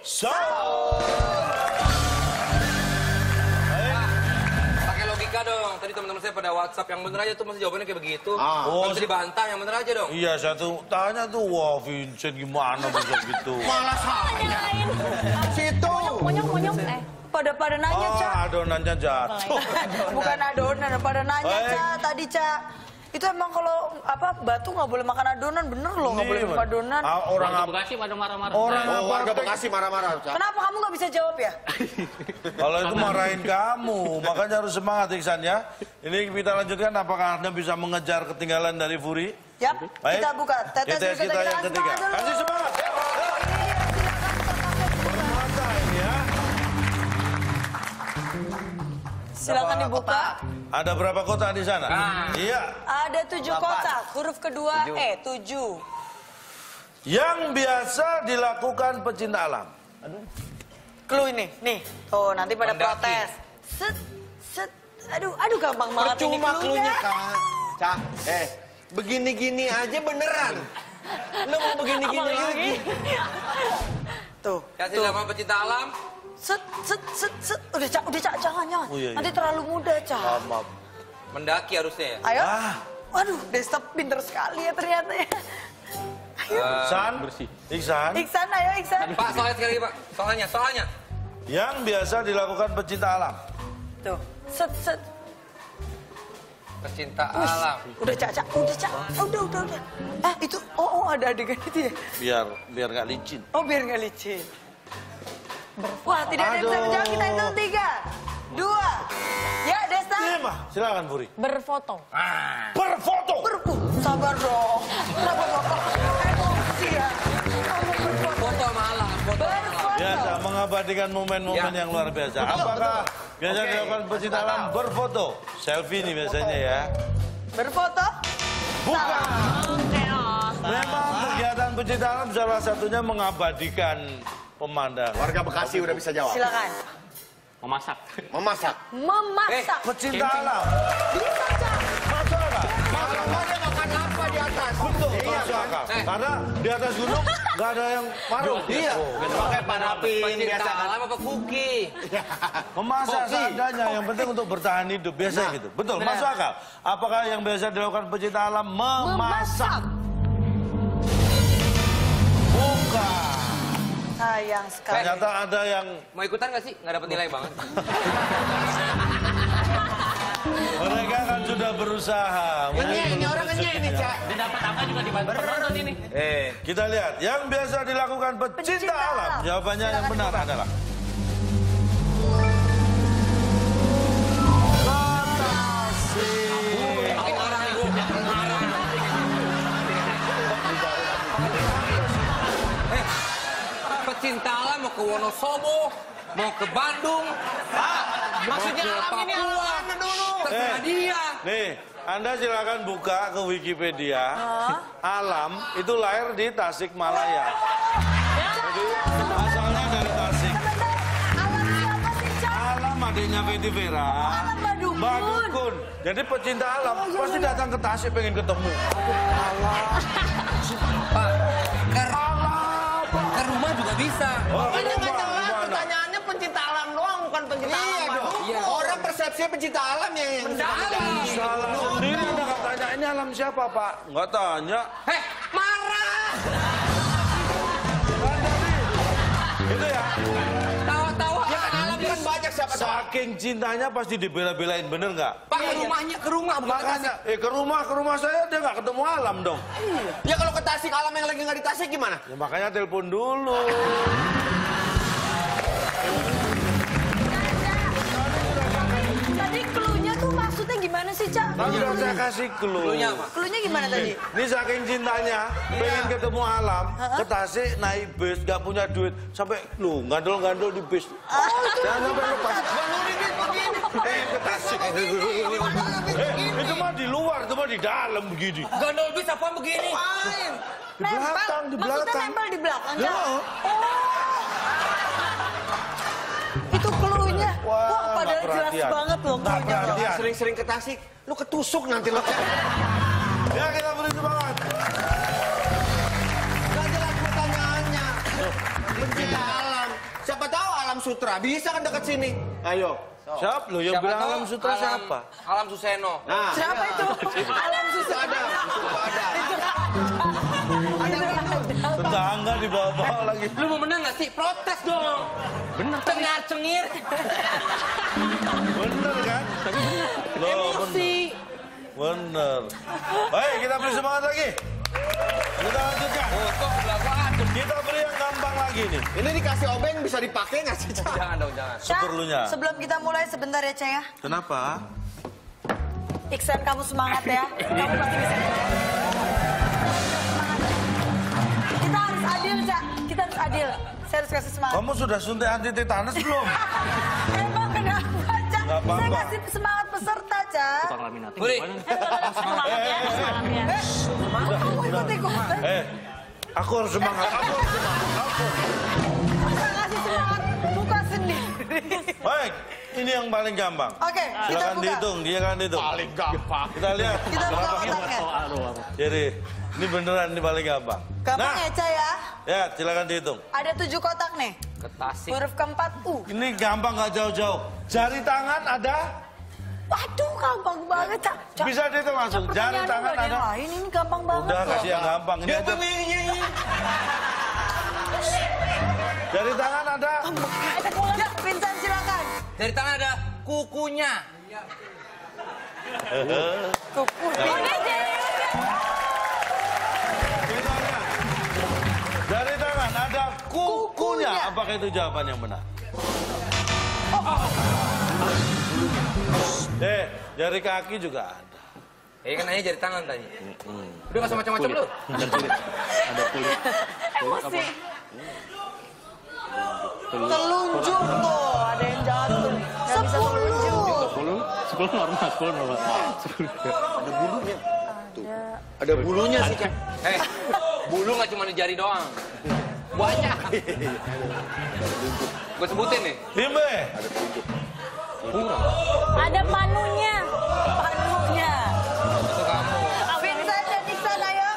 Pakai logika dong. Tadi teman-teman saya pada WhatsApp yang bener aja tuh masih jawabannya kayak begitu. Mesti dibantah, yang bener aja dong. Iya, saya tuh tanya tuh, wah Vincent gimana bisa gitu. Malah saya. Situ. Monyong-monyong pada nanya, Cak. Adonannya jatuh. Bukan adonan, pada nanya, Cak. Tadi, Cak. Itu emang kalau apa batu nggak boleh makan adonan, bener loh nggak boleh makan adonan. Orang Bekasi pada marah-marah. Warga Bekasi marah-marah. Kenapa kamu nggak bisa jawab ya? Kalau itu marahin kamu, makanya harus semangat Iksan ya. Ini kita lanjutkan, apakah Anda bisa mengejar ketinggalan dari Furi? Yap, kita buka tetes kita yang ketiga. Kasih semangat. Silakan dibuka. Ada berapa kotak di sana? Iya. Ada 7 kotak. Huruf kedua E, 7. Yang biasa dilakukan pecinta alam. Aduh. Clue ini, nih. Tuh, nanti pada protes. Aduh gampang banget ini cluenya. Cak, begini-gini aja beneran. Lu mau begini-gini lagi? Tuh. Kasih nama pecinta alam. Set. Udah Cak, jangan. Nanti terlalu muda, Cak. Maaf. Mendaki harusnya ya? Ayo. Waduh, Desta pinter sekali ya ternyata ya. Ayo. Iksan, ayo Iksan. Pak, soalnya sekali lagi, Pak. Soalnya. Yang biasa dilakukan pecinta alam. Tuh, set. Pecinta alam. Udah Cak. Itu, ada adegan itu ya? Biar nggak licin. Oh, biar nggak licin. Wah, tidak ada yang bisa menjawab. Kita hitung 3, 2. Ya, Desta. 5. Silakan, Furi. Berfoto. Sabar dong. Kenapa bapak emosi ya? Foto malam. Berfoto. Biasa mengabadikan momen-momen yang luar biasa. Apakah biasa dilakukan pecinta alam berfoto? Selfie nih biasanya ya. Berfoto? Bukan. Memang kegiatan pecinta alam salah satunya mengabadikan pemandangan. Warga Bekasi udah bisa jawab. Silakan. Memasak. Pecinta alam. Bisa jawab. Masakannya makan apa di atas? Betul. Karena di atas gunung nggak ada yang marah. Iya. Pakai panapin biasa. Alam apa kuki? Memasak seadanya. Yang penting untuk bertahan hidup. Biasa gitu. Betul. Masuk akal. Apakah yang biasa dilakukan pecinta alam memasak? Bukan. Sayang sekali. Ternyata ada yang... Mau ikutan nggak sih? Nggak dapat nilai banget. Mereka kan sudah berusaha. Ini orang kenyang ini, Cak. Dia dapat apa juga dibantu penonton ini. Kita lihat. Yang biasa dilakukan pecinta alam. Jawabannya yang benar adalah... Cinta alam mau ke Wonosobo, mau ke Bandung, maksudnya alam ini alam dulu. Tersedia. Nih, Anda silakan buka ke Wikipedia. Alam itu lahir di Tasikmalaya. Jadi asalnya dari Tasik. Alam siapa sih, Cak? Alam adiknya Vedi Vera. Alam Badukun. Jadi pecinta alam pasti datang ke Tasik pengen ketemu. Alam. Bisa. Ini nggak jelas, pertanyaannya pencinta alam doang, bukan pencinta alam. Iya, orang persepsi pencinta alam yang mendalam. Salah sendiri udah nggak tanya ini alam siapa, Pak? Nggak tanya. Marah. Itu ya. Tahu-tahu kan alam kan banyak siapa. Saking cintanya pasti dibela-belain, bener nggak? Pak, rumahnya ke rumah, bukan? Ke rumah saya dia nggak ketemu alam dong. Ya kalau ke Tasik, alam yang lagi nggak di Tasik gimana? Ya makanya telepon dulu. Tadi cluenya tuh maksudnya gimana sih, Cak? Tadi udah saya kasih clue. Cluenya gimana tadi? Ini saking cintanya, pengen ketemu alam, ke Tasik naik bis, nggak punya duit, sampai lu gandol-gandol di bis. Jangan sampai lepas. Ke Tasik. Itu mah di luar, itu mah di dalam begini. Gandol bis apa begini? Di belakang. Maksudnya nempel di belakang, Cak? Itu cluenya. Wah, padahal jelas banget loh cluenya. Jangan sering-sering ke Tasik, lu ketusuk nanti lo. Ya, kita beri semangat. Gak jelas pertanyaannya. Pencinta alam. Sutra bisa kan dekat sini. Ayo. Siap, lo yang bilang Alam Sutra siapa? Alam Suseno. Nah, siapa itu? Alam Suseno. Ada. Tetangga di bawah-bawah lagi. Lu mau menang nggak sih? Protes dong. Bener. Cengar-cengir. Bener kan? Emosi. Bener. Baik, kita beri semangat lagi. Kita lanjutkan. Kita beri yang gampang lagi nih. Ini dikasih obeng bisa dipakai nggak sih? Jangan dong, jangan. Seperlunya. Sebelum kita mulai sebentar ya, Cah. Kenapa? Iksan, kamu semangat ya. Kamu pasti bisa. Kita harus adil, Cah. Kita harus adil. Saya harus kasih semangat. Kamu sudah suntik anti tetanus belum? Emang kenapa, Cah? Saya kasih semangat peserta, Cah. Tukang laminating. Semangat ya, semangat ya. Aku ikut-ikutan. Aku harus semangat. Kita kasih semangat. Buka sendiri. Baik, ini yang paling gampang. Oke, silakan dihitung, dia akan dihitung. Paling gampang. Kita lihat. Kita buka otaknya. Jadi, ini beneran ini paling gampang. Gampang ya, Ca ya? Ya, silakan dihitung. Ada 7 kotak nih. Ketasik. Huruf keempat U. Ini gampang nggak jauh-jauh. Jari tangan ada. Waduh, gampang banget, Cak. Bisa dihitung langsung. Jari tangan ada. Ini gampang banget. Udah, kasih yang gampang. Ini aja. Jari tangan ada. Ya, Vincent silakan. Jari tangan ada kukunya. Kukunya. Jari tangan ada kukunya. Apakah itu jawaban yang benar? Jari kaki juga ada. Kan hanya jari tangan tadi. Udah gak usah macam-macam lu. Ada kulit. Emosi. Telunjuk tuh, ada yang jatuh. 10 normal, 10 normal. Ada bulunya. Ada bulunya sih, Cak. Bulu gak cuma di jari doang. Banyak. Gue sebutin nih. Timbe. Ada telunjuk. Ada panunya. Panunya. Itu kamu. Vincent dan Iksan, ayo.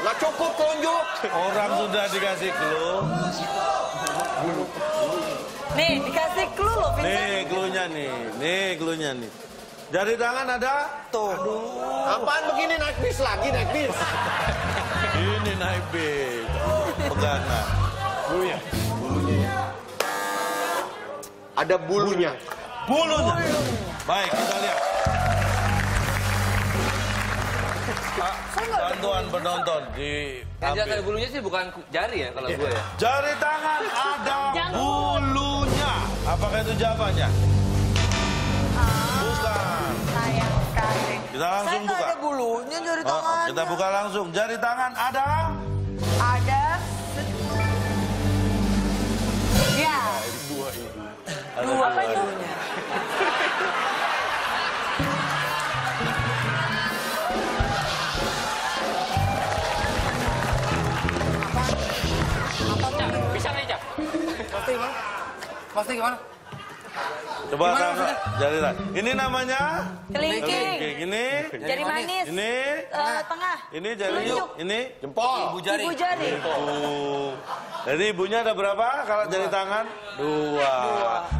Nggak cukup telunjuk. Orang sudah dikasih clue. Nih, dikasih clue loh, Vincent. Nih, cluenya nih. Jari tangan ada. Tuh. Aduh. Apaan begini naik bis lagi, Ini naik bis. Pegana. Bulunya. Ada bulunya. Baik, kita lihat. Bantuan penonton di... Yang jelas ada bulunya sih bukan jari ya kalau gue ya. Jari tangan ada bulunya. Apakah itu jawabannya? Bukan. Sayang sekali. Kita langsung buka. Saya nggak ada bulunya jari tangan. Kita buka langsung. Jari tangan ada... Ada... Ya. Dua bulunya. Bisa nggak, Cak? Pasti gimana? Coba jari lah. Ini namanya kelingking. Ini jari manis. Ini tengah. Ini jari telunjuk. Ini jempol. Ibu jari. Jadi ibunya ada berapa? Kalau jari tangan 2.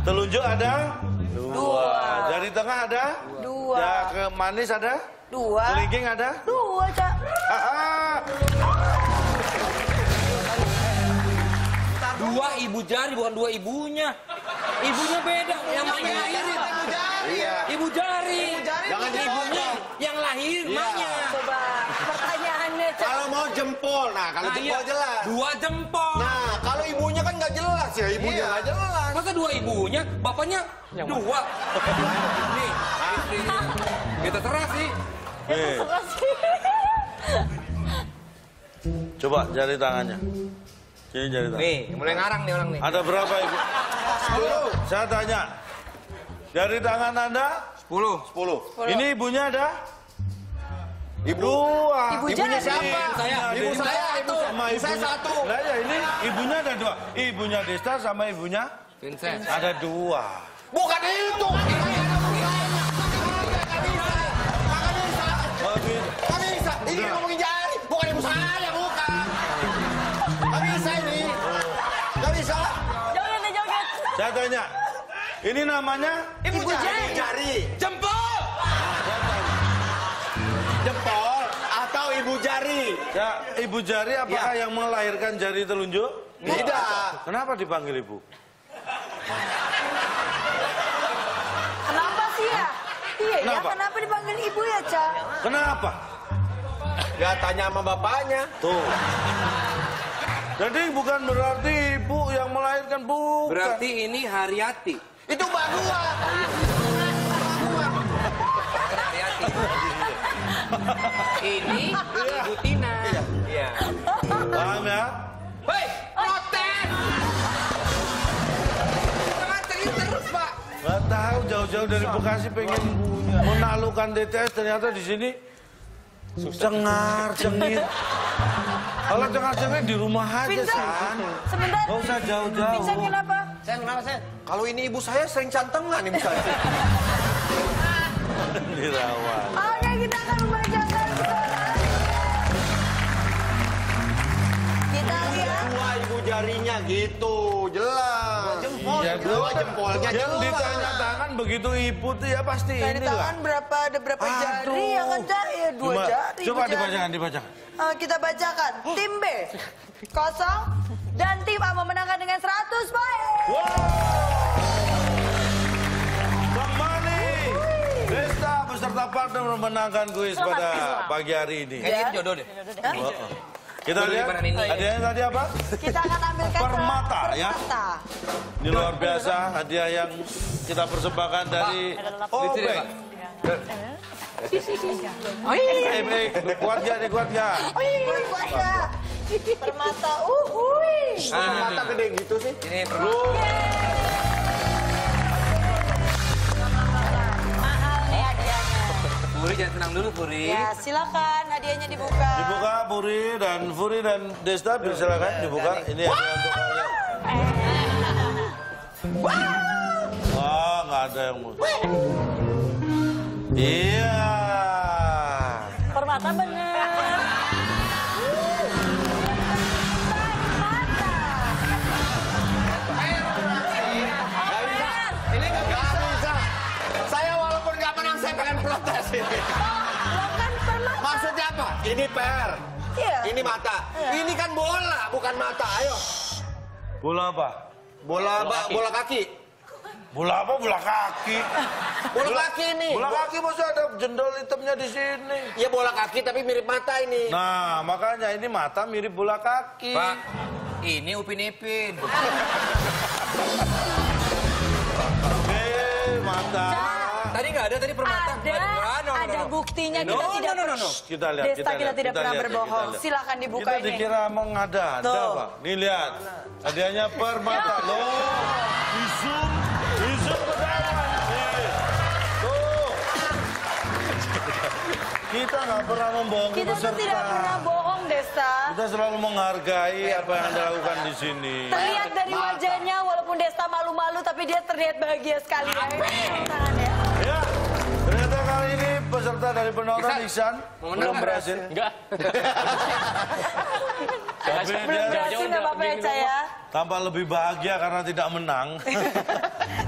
Telunjuk ada 2. Jari tengah ada 2. Jari manis ada 2. Kelingking ada 2, Cak. Dua ibu jari bukan dua ibunya. Ibunya beda. Yang lahirin ibu jari. Jangan ibunya yang lahir maknya. Coba pertanyaannya. Kalau mau jempol, nah kalau jempol jelas. 2 jempol. Nah kalau ibunya kan nggak jelas ya, ibunya nggak jelas. Masa 2 ibunya, bapaknya 2. Nih, kita terserah sih. Coba jari tangannya. Nih, mulai ngarang nih orang nih. Ada berapa ibu? 10. Saya tanya. Jari tangan anda? 10. Ini ibunya ada? Ibu. 2. Ibunya siapa? Saya. Ibu saya itu. Saya 1. Nah ya, ini ibunya ada 2. Ibunya Desta sama ibunya? Vincent. Ada 2. Bukan itu. Gak bisa. Ini ngomongin jari. Bukan ibu saya, bukan. Gak bisa ini. Gak bisa. Jauhin deh, ceweknya. Ini namanya ibu jari. Jempol. Jempol atau ibu jari. Ya, ibu jari apakah yang melahirkan jari telunjuk? Tidak. Kenapa dipanggil ibu? Kenapa sih ya? Iya, kenapa? Ya, kenapa dipanggil ibu ya, Ca? Kenapa? Gak tanya sama bapaknya. Tuh. Jadi bukan berarti ibu yang melahirkan, bukan. Berarti ini Haryati. Itu mbak gua. Haryati. Ini ibu Tina. Iya. Paham ya? Hei, protes! Jangan cari terus, Pak. Gak tahu, jauh-jauh dari Bekasi pengen menaklukkan DTS, ternyata di sini cengar-cengir. Kalau cengar-cengir di rumah aja, San. Sebentar. Gak usah jauh-jauh. Vincent kenapa? Sen, kenapa, Sen? Kalau ini ibu saya sering cantengan, ibu saya. Dirawat. Oke, kita akan membacakan pertanyaan. Kita lihat. Dua ibu jarinya gitu, jelas. Iya, dua jempolnya. Yang ditanya tangan begitu ibu tuh ya pasti ini lah. Tanya tangan berapa, ada berapa jari yang ada ya dua jari. Coba dibacakan. Kita bacakan. Tim B kosong dan tim A memenangkan dengan 100 poin. Kembali Besta beserta partner memenangkan kuis pada pagi hari ini. Kayaknya jodoh deh. Kita lihat hadiahnya tadi apa? Kita akan ambilkan permata, ya. Ini luar biasa hadiah yang kita persembahkan dari Obeng. Kuat gak? Kuat gak? Permata, permata gede gitu sih. Ini permata. Mahal nih hadiahnya. Puri jangan tenang dulu, Puri. Ya, silakan hadiahnya dibuka. Dibuka, Puri dan Desta, silakan dibuka. Ini hadiah untuk kalian. Wah, nggak ada yang mau. Iya. Permata bener. Permata. Ini nggak bisa. Saya walaupun nggak menang, saya pengen protes ini. Bukan permata. Maksudnya apa? Ini per. Iya. Ini mata. Ini kan bola, bukan mata. Ayo. Bola apa? Bola kaki. Bola apa? Bola kaki. Bola kaki ini. Bola kaki maksudnya ada jendol hitamnya di sini. Ya bola kaki tapi mirip mata ini. Nah makanya ini mata mirip bola kaki. Pak, ini Upin-Ipin. Mata. Tadi nggak ada, tadi permata. Ada buktinya, kita tidak pernah. Desta kita tidak pernah berbohong. Silakan dibuka ini. Kita dikira mengada-ada, Pak. Nih lihat, hadiahnya permata. Loh, zoom. Kita nggak pernah membohongi peserta. Kita tidak pernah bohong, Desta. Kita selalu menghargai apa yang Anda lakukan di sini. Terlihat dari wajahnya, walaupun Desta malu-malu, tapi dia terlihat bahagia sekali. Ya, ternyata kali ini peserta dari penonton Iksan belum berhasil. Enggak. Tapi dia berhasil sama Peca ya. Tanpa lebih bahagia karena tidak menang.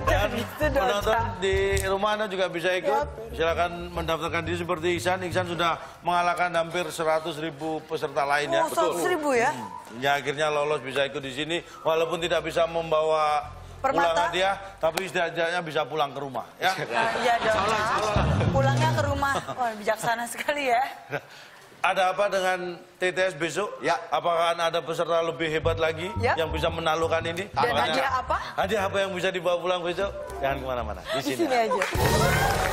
Dan penonton di rumah Anda juga bisa ikut. Silakan mendaftarkan diri seperti Iksan. Iksan sudah mengalahkan hampir 100.000 peserta lainnya. 100.000 ya? Ya akhirnya lolos bisa ikut di sini. Walaupun tidak bisa membawa pulang dia, tapi setidaknya bisa pulang ke rumah. Ya? Iya dong. Pulangnya ke rumah. Wah bijaksana sekali ya. Ada apa dengan TTS besok? Ya. Apakah ada peserta lebih hebat lagi yang bisa menaklukkan ini? Dan hadiah apa? Hadiah apa yang bisa dibawa pulang besok? Jangan kemana-mana. Di sini aja.